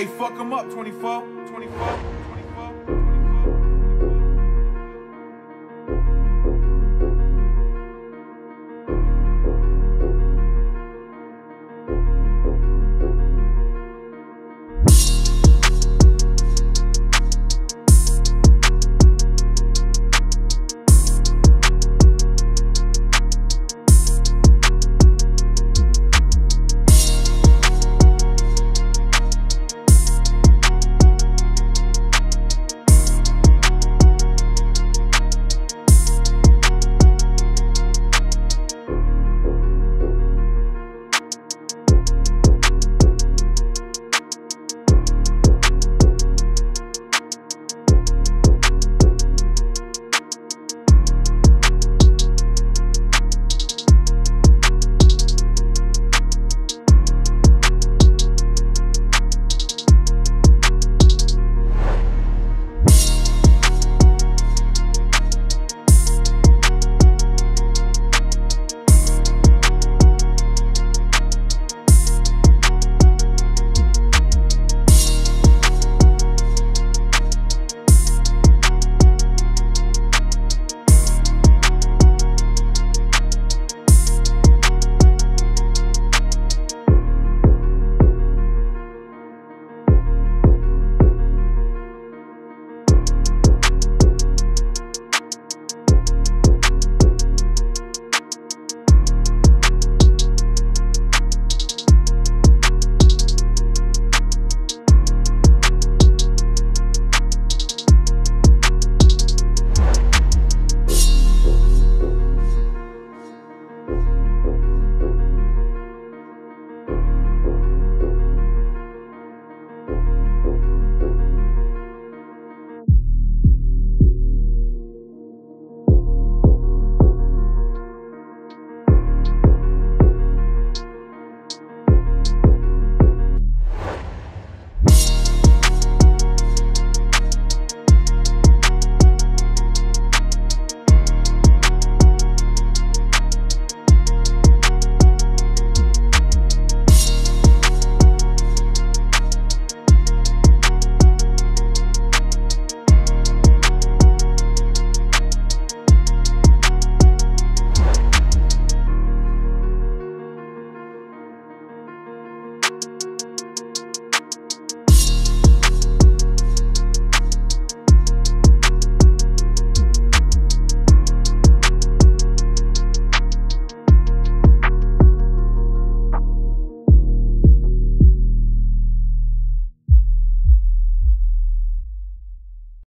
Hey, fuck them up, 24.